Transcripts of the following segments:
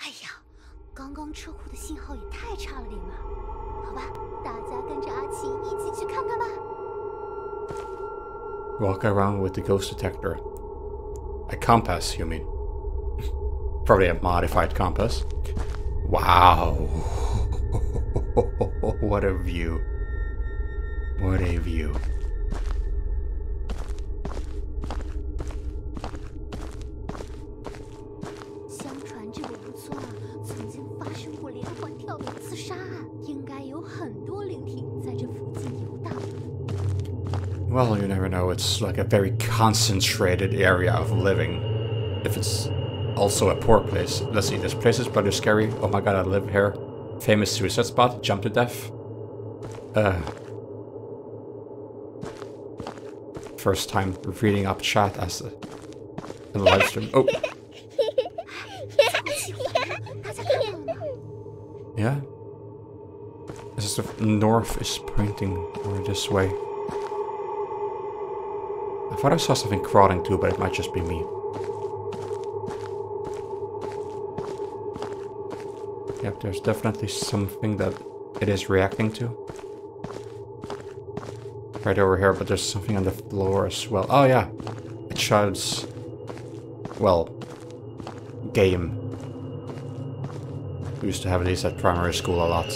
哎呀，刚刚车库的信号也太差了点嘛！好吧，大家跟着阿奇一起去看看吧。Walk around with the ghost detector. A compass, you mean? Probably a modified compass. Wow. What a view. What a view. Well, you never know. It's like a very concentrated area of living. If it's also a poor place. Let's see, this place is bloody scary. Oh my god, I live here. Famous suicide spot, jump to death. First time reading up chat as in the live stream. Oh. Yeah? As if north is pointing or this way. I thought I saw something crawling too, but it might just be me. Yep, there's definitely something that it is reacting to. Right over here, but there's something on the floor as well. Oh yeah, a child's, well, game. We used to have these at primary school a lot.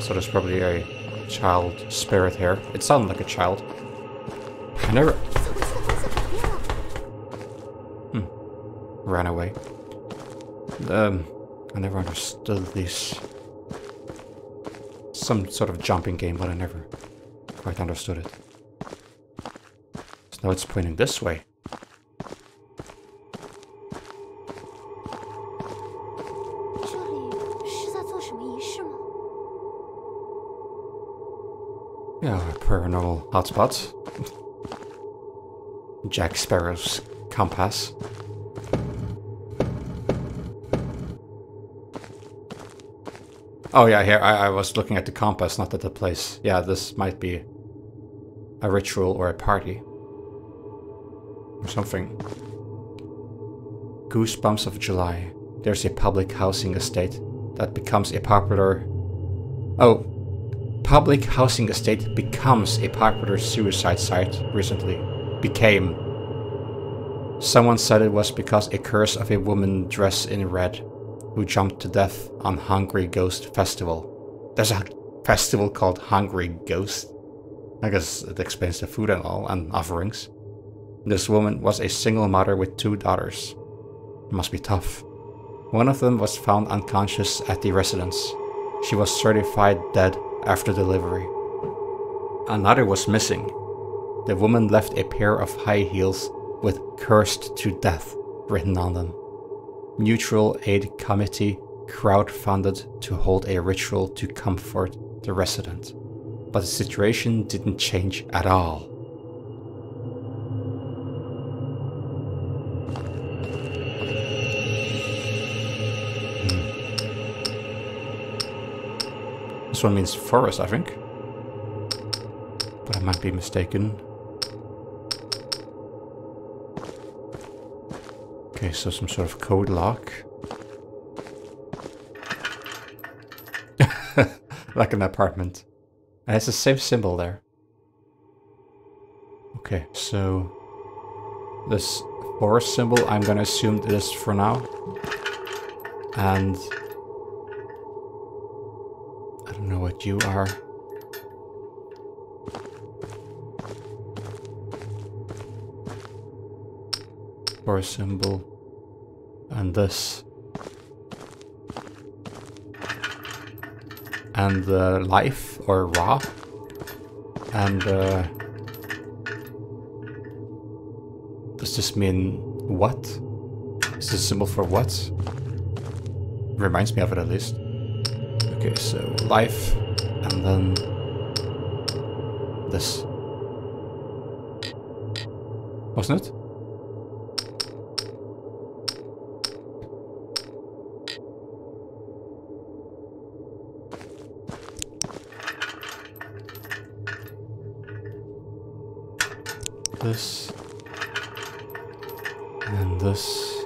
So there's probably a child spirit here. It sounded like a child. I never... Ran away. I never understood this. Some sort of jumping game, but I never quite understood it. So now it's pointing this way. Yeah, a paranormal hotspot. Jack Sparrow's compass. Oh yeah, here, I was looking at the compass, not at the place. Yeah, this might be a ritual or a party. Or something. Goosebumps of July. There's a public housing estate that becomes a popular... Oh. Public housing estate becomes a popular suicide site recently. Became. Someone said it was because a curse of a woman dressed in red who jumped to death on Hungry Ghost Festival. There's a festival called Hungry Ghost. I guess it explains the food and all, and offerings. This woman was a single mother with 2 daughters. It must be tough. One of them was found unconscious at the residence. She was certified dead after delivery. Another was missing. The woman left a pair of high heels with "cursed to death" written on them. Mutual Aid Committee crowdfunded to hold a ritual to comfort the resident. But the situation didn't change at all. This one means forest, I think. But I might be mistaken. Okay, so some sort of code lock. Like an apartment. And it's the same symbol there. Okay, so... this forest symbol, I'm gonna assume it is for now. And... I don't know what you are. Forest symbol. And this. And the life, or raw. And does this mean what? Is this symbol for what? Reminds me of it at least. Okay, so life, and then this. Wasn't it? This, and this,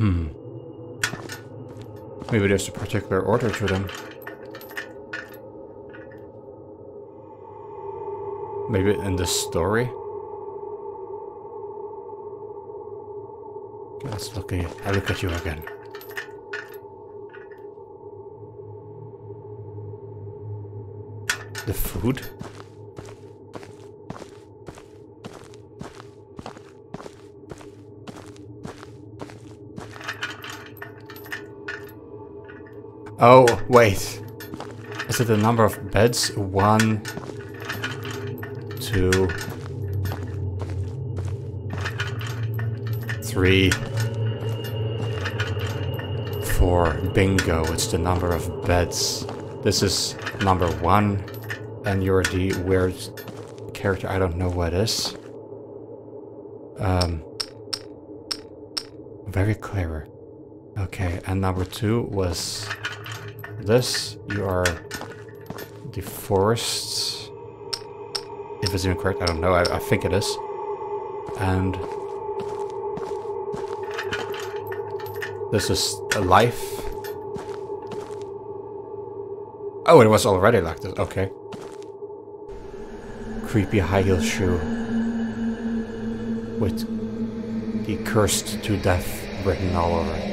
Maybe there's a particular order to them. Maybe in the story? That's lucky. I look at you again. The food? Oh, wait. Is it the number of beds? 1, 2, 3, 4. Bingo, it's the number of beds. This is number 1. And you're the weird character. I don't know what is. Very clever. Okay, and number 2 was this. You are the forest. If it's even correct, I don't know. I think it is. And this is a life. Oh, it was already like this. Okay. Creepy high heel shoe with the cursed to death written all over it.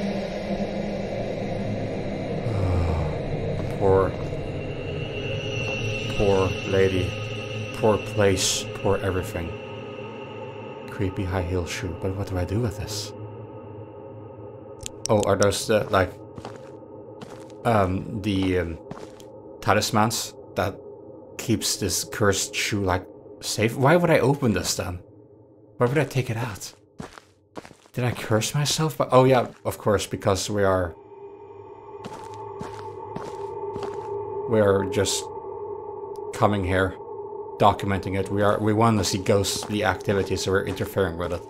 Oh, poor lady, poor place, poor everything. Creepy high heel shoe. But what do I do with this? Oh, are those the talismans that keeps this cursed shoe safe? Why would I open this then? Why would I take it out? Did I curse myself? But oh yeah, of course, because we are just coming here, documenting it. We want to see ghostly activity, so we're interfering with it.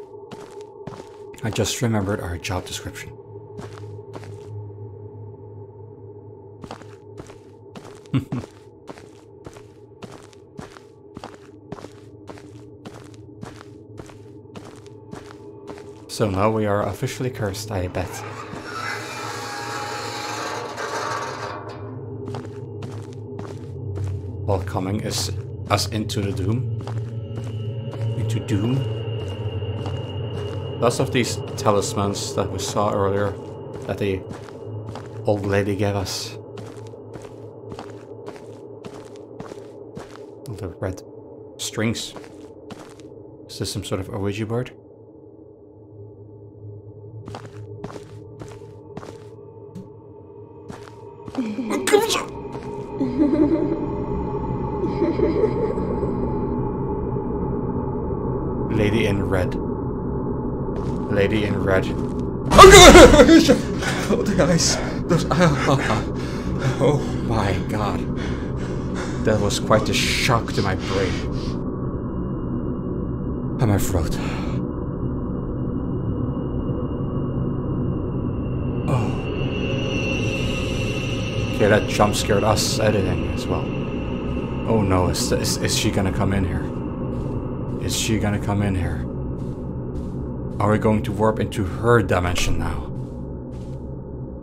I just remembered our job description. So now we are officially cursed, I bet. Welcoming is us into the doom. Into doom. Lots of these talismans that we saw earlier that the old lady gave us. The red strings. Is this some sort of Ouija board? Lady in red. Lady in red. Oh, the eyes. Those eyes. Oh my god. That was quite a shock to my brain. And my throat. Oh. Okay, that jump scared us editing as well. Oh no, is she gonna come in here? Is she gonna come in here? Are we going to warp into her dimension now?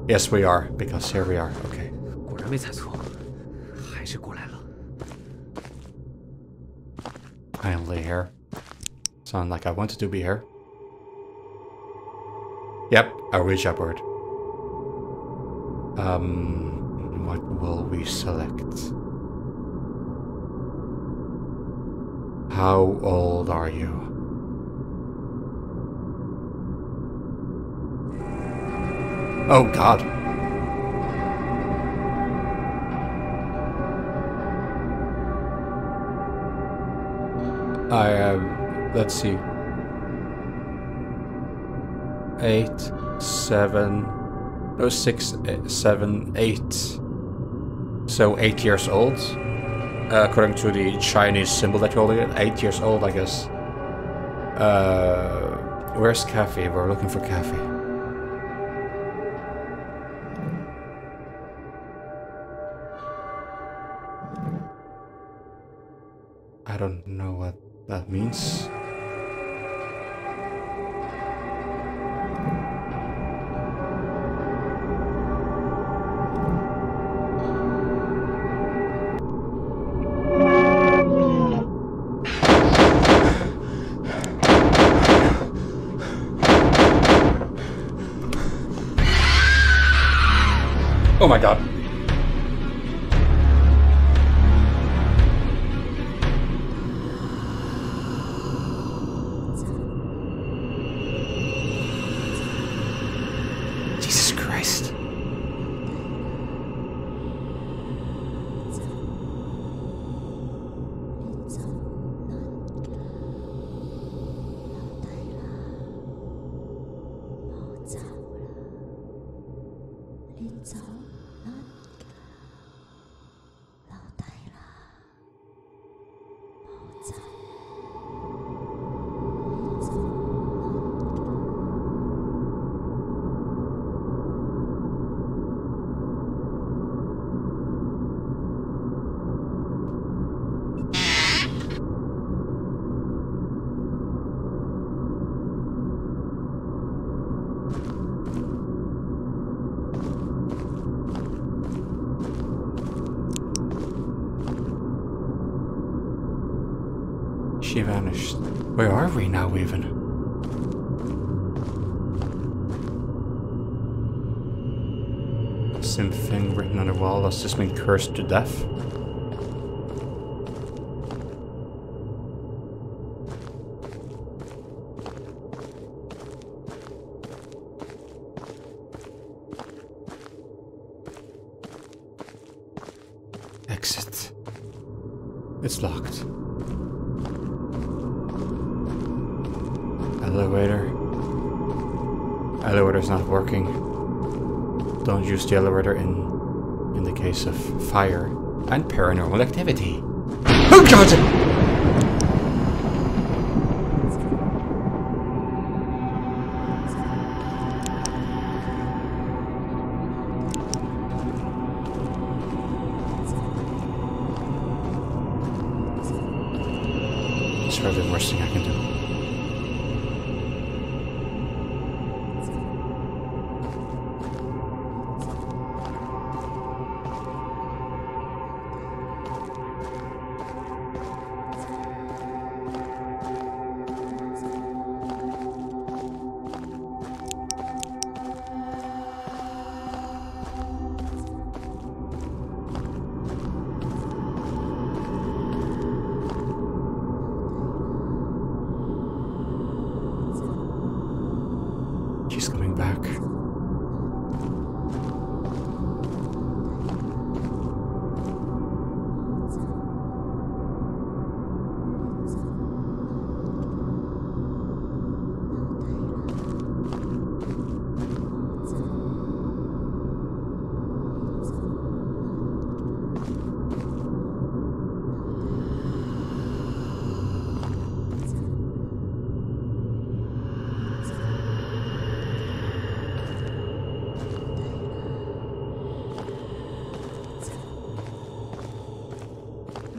Yes, we are, because here we are. Okay. Finally here. Sound like I wanted to be here. Yep, a Ouija board. What will we select? How old are you? Oh god. Let's see. 6, 7, 8. So 8 years old. According to the Chinese symbol that you all get, 8 years old, I guess. Where's Kathy? We're looking for Kathy. I don't know what that means. Oh my god. Jesus Christ. She vanished. Where are we now, even? Same thing written on a wall. Does this mean cursed to death? Exit. It's locked. Elevator. Elevator's not working. Don't use the elevator in the case of fire and paranormal activity. Oh god! That's probably the worst thing I can do. She's coming back.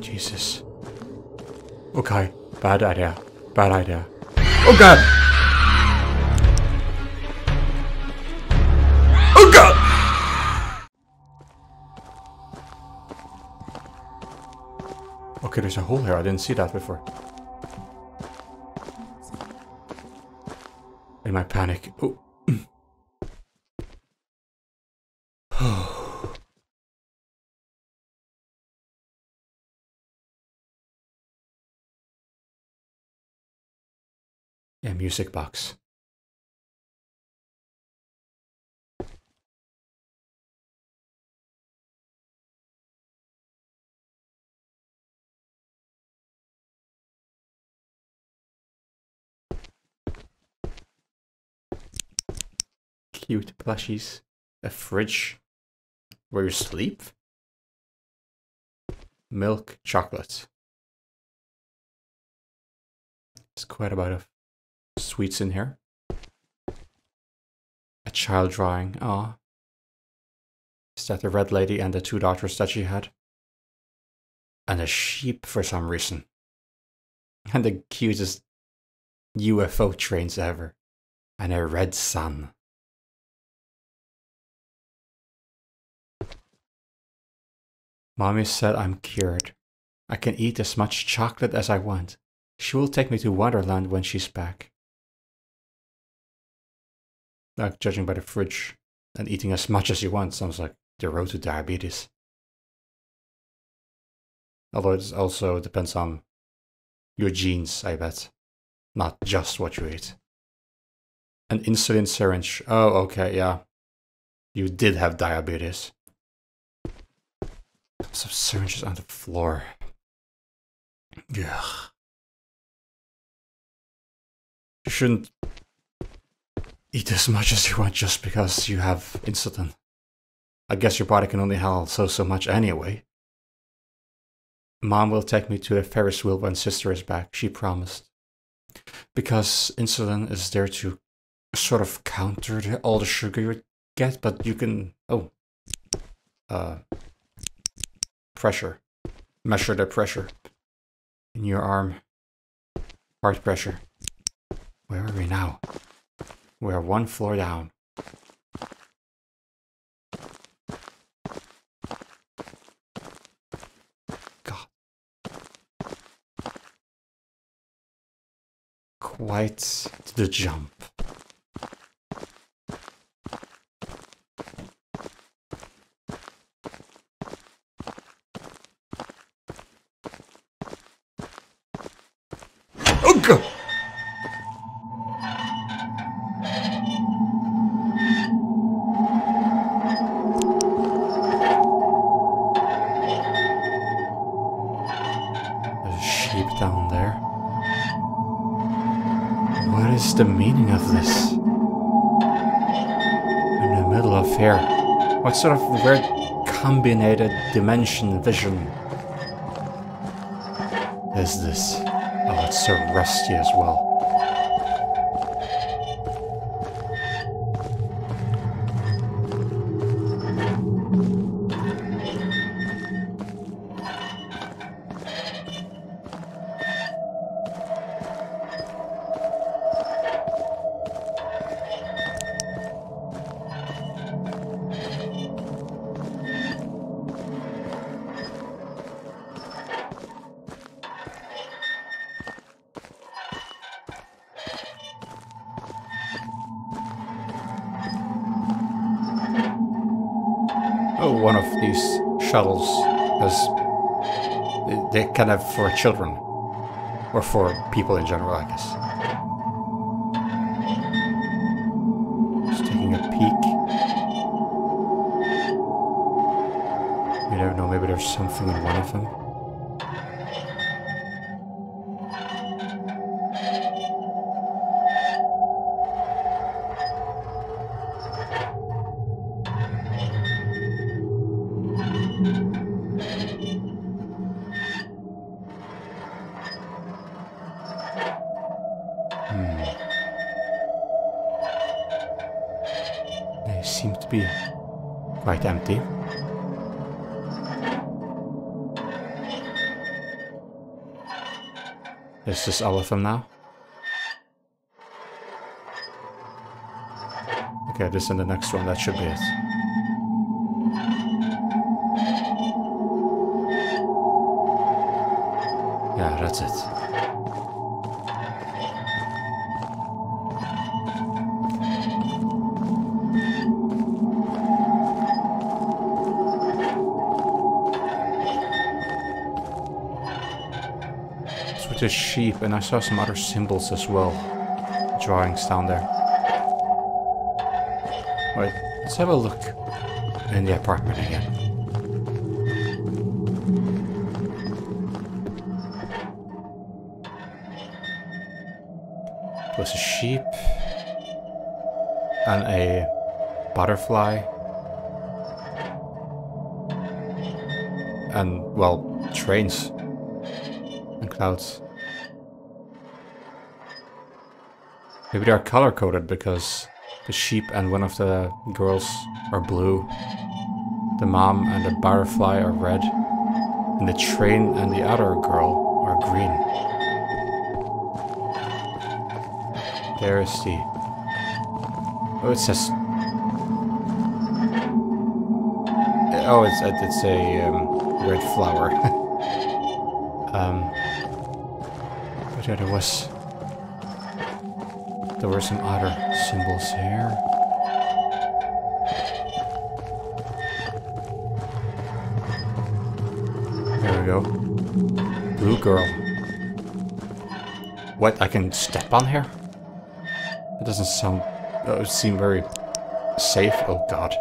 Jesus. Okay, bad idea. Bad idea. Oh god! Oh god! Okay, there's a hole here. I didn't see that before. In my panic. Oh. A music box. Cute plushies. A fridge where you sleep. Milk chocolates. It's quite a bit of sweets in here. A child drawing. Ah, is that the red lady and the two daughters that she had? And a sheep for some reason. And the cutest UFO trains ever. And a red sun. Mommy said I'm cured. I can eat as much chocolate as I want. She will take me to Wonderland when she's back. Like, judging by the fridge and eating as much as you want sounds like the road to diabetes. Although it also depends on your genes, I bet. Not just what you eat. An insulin syringe. Oh, okay, yeah. You did have diabetes. Some syringes on the floor. Ugh. You shouldn't eat as much as you want just because you have insulin. I guess your body can only handle so much anyway. Mom will take me to a Ferris wheel when sister is back, she promised. Because insulin is there to sort of counter all the sugar you get, but you can... Oh. Pressure. Measure the pressure. In your arm. Heart pressure. Where are we now? We are one floor down. Quite the jump. Oh god! There's a sheep down there. What is the meaning of this? In the middle of here. What sort of weird combinated dimension vision is this? Oh, it's so rusty as well. One of these shuttles as they kind of for children or for people in general, I guess. Just taking a peek. You never know, maybe there's something in one of them. They seem to be quite empty. Is this all of them now? Okay, this and the next one, that should be it. Yeah, that's it. The sheep, and I saw some other symbols as well, drawings down there. Wait, let's have a look in the apartment again. It was a sheep and a butterfly and, well, trains and clouds. Maybe they are color-coded because the sheep and one of the girls are blue, the mom and the butterfly are red, and the train and the other girl are green. There is the... Oh, it says... Oh, it's a red flower. But yeah, there were some other symbols here. There we go. Blue girl. What, I can step on her? That doesn't sound... that would seem very safe. Oh god.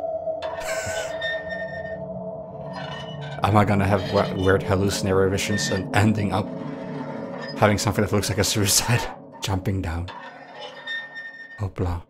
Am I gonna have weird hallucinatory visions and ending up having something that looks like a suicide? Jumping down. Oh blah.